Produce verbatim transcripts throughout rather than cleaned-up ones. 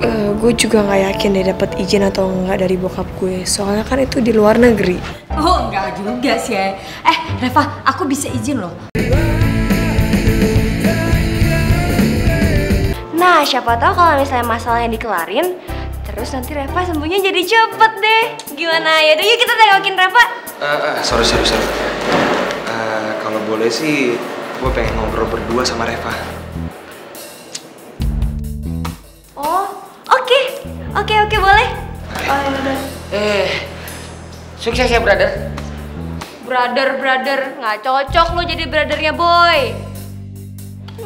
Uh, gue juga nggak yakin deh dapat izin atau enggak dari bokap gue, soalnya kan itu di luar negeri. Oh enggak juga sih ya. Eh Reva, aku bisa izin loh. Nah siapa tahu kalau misalnya masalahnya dikelarin, terus nanti Reva sembuhnya jadi cepet deh. Gimana ya? Yuk kita tengokin Reva. Uh, uh, sorry sorry sorry. Uh, kalau boleh sih, gue pengen ngobrol berdua sama Reva. Oke, oke, boleh. Oh, ya. Eh, sukses ya, brother. Brother, brother. Nggak cocok lo jadi brothernya boy.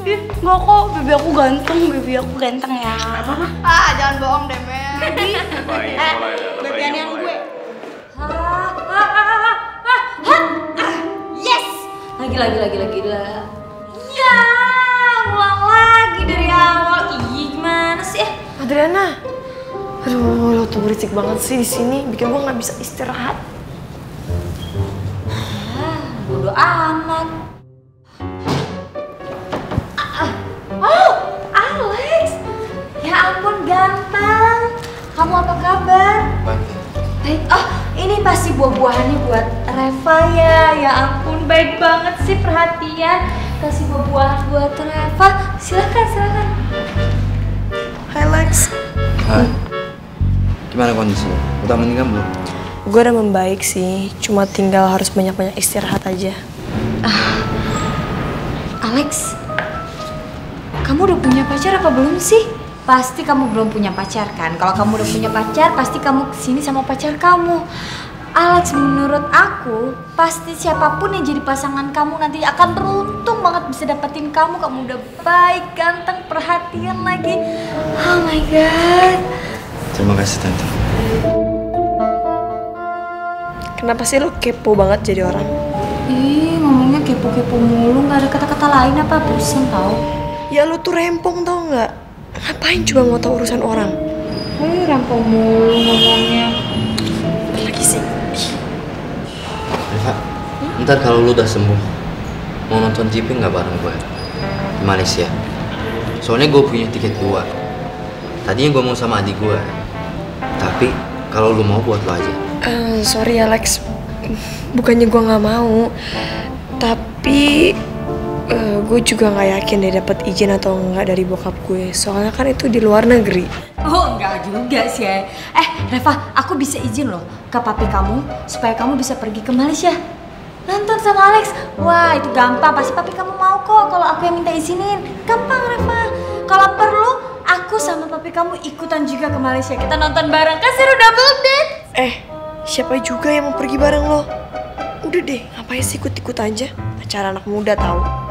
Ih, nggak kok. Bibi aku ganteng, bibi aku ganteng ya. Apa? Ah, jangan bohong deh, men. Baik, mulai dah. Bebian yang gue. Hah, hah, hah, hah, hah. Yes! Lagi, lagi, lagi, lagi. Ya, ulang lagi dari awal. Ih, gimana sih? Adriana. Aduh, lo tuh berisik banget sih di sini, bikin gue nggak bisa istirahat. Ah, bodo amat. Ah, oh, Alex, ya ampun ganteng. Kamu apa kabar? Baik. Baik. Oh, ini pasti buah-buahannya buat Reva ya. Ya ampun, baik banget sih perhatian. Kasih buah-buahan buat Reva. Silakan, silakan. Hai, Alex. Hai. Hmm. Gimana kondisinya? Udah mendingan belum? Gue udah membaik sih, cuma tinggal harus banyak-banyak istirahat aja. Ah, Alex, kamu udah punya pacar apa belum sih? Pasti kamu belum punya pacar kan? Kalau kamu udah punya pacar, pasti kamu kesini sama pacar kamu. Alex, menurut aku, pasti siapapun yang jadi pasangan kamu nanti akan beruntung banget bisa dapetin kamu. Kamu udah baik, ganteng, perhatian lagi. Oh my God. Terima kasih, Tante. Kenapa sih lo kepo banget jadi orang? Ih, ngomongnya kepo-kepo mulu, gak ada kata-kata lain apa, pusing tau. Ya lo tuh rempong tau gak? Ngapain coba mau tau urusan orang? Hei, rempong mulu ngomongnya. Lagi sih. Reva, hmm? Ntar kalau lo udah sembuh, mau nonton J P gak bareng gue? Di Malaysia. Soalnya gue punya tiket dua. Tadinya gue mau sama adik gue. Tapi kalau lu mau buat lo aja. Uh, sorry Alex, bukannya gue nggak mau, tapi uh, gue juga nggak yakin deh dapat izin atau enggak dari bokap gue. Soalnya kan itu di luar negeri. Oh enggak juga sih ya. Eh Reva, aku bisa izin loh ke papi kamu supaya kamu bisa pergi ke Malaysia nonton sama Alex. Wah itu gampang, pasti papi kamu mau kok. Kalau aku yang minta izinin, gampang Reva. Kalau perlu, aku sama papi kamu ikutan juga ke Malaysia. Kita nonton bareng, kan seru double date. Eh, siapa juga yang mau pergi bareng lo? Udah deh, ngapain sih ikut-ikut aja? Acara anak muda tau.